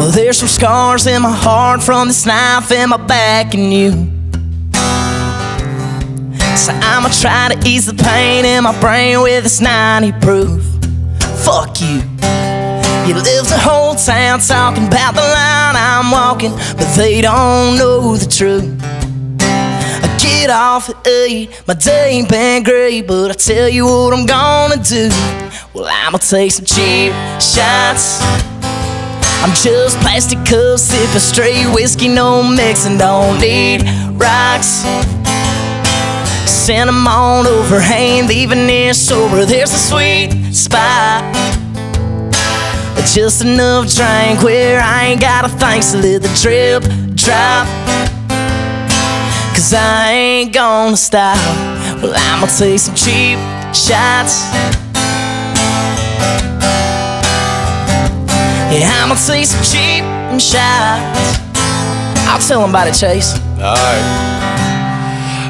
Well, there's some scars in my heart from this knife in my back and you. So I'ma try to ease the pain in my brain with this 90 proof. Fuck you. You live the whole town talking about the line I'm walking, but they don't know the truth. I get off at 8, my day ain't been great, but I tell you what I'm gonna do. Well, I'ma take some cheap shots. I'm just plastic cups, sipping straight whiskey, no mixing, don't need rocks. Send them on overhand, even if sober, there's a sweet spot. Just enough drink where I ain't gotta think, so let the drip drop, cause I ain't gonna stop. Well, I'ma take some cheap shots. Yeah, I'ma take some cheap shots. I'll tell him about it, Chase. Alright.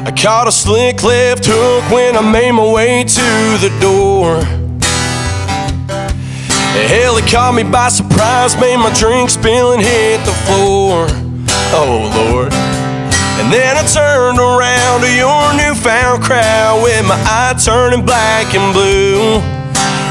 I caught a slick left hook when I made my way to the door. Hell, it caught me by surprise, made my drink spill and hit the floor. Oh, Lord. And then I turned around to your newfound crowd with my eye turning black and blue.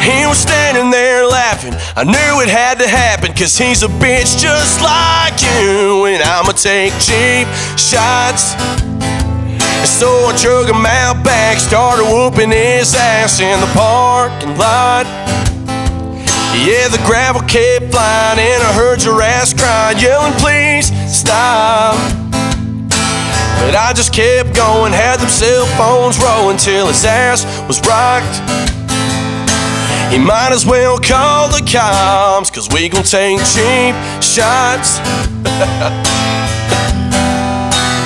He was standing there laughing, I knew it had to happen, cause he's a bitch just like you. And I'ma take cheap shots. And so I drug him out back, started whooping his ass in the parking lot. Yeah, the gravel kept flying and I heard your ass crying, yelling please stop. But I just kept going, had them cell phones rolling till his ass was rocked. He might as well call the cops, cause we gon' take cheap shots.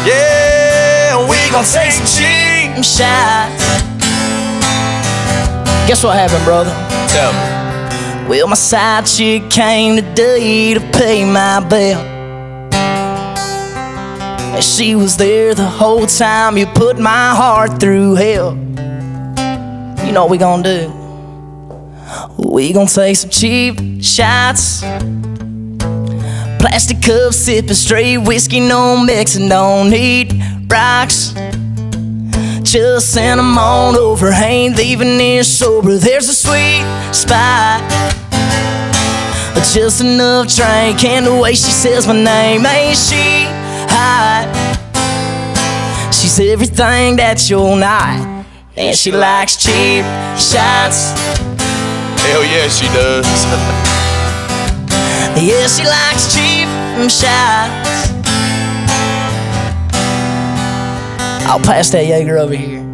Yeah, we gon' take cheap shots. Guess what happened, brother? Tell me. Well, my side chick came today to pay my bill, and she was there the whole time. You put my heart through hell. You know what we gon' do? We gon' take some cheap shots. Plastic cups, sippin' straight whiskey, no mixin', don't need rocks. Just send them on overhand, even if sober, there's a sweet spot. Just enough drink, and the way she says my name, ain't she hot? She's everything that you're not, and she likes cheap shots. Hell yeah, she does. Yeah, she likes cheap shots. I'll pass that Jaeger over here.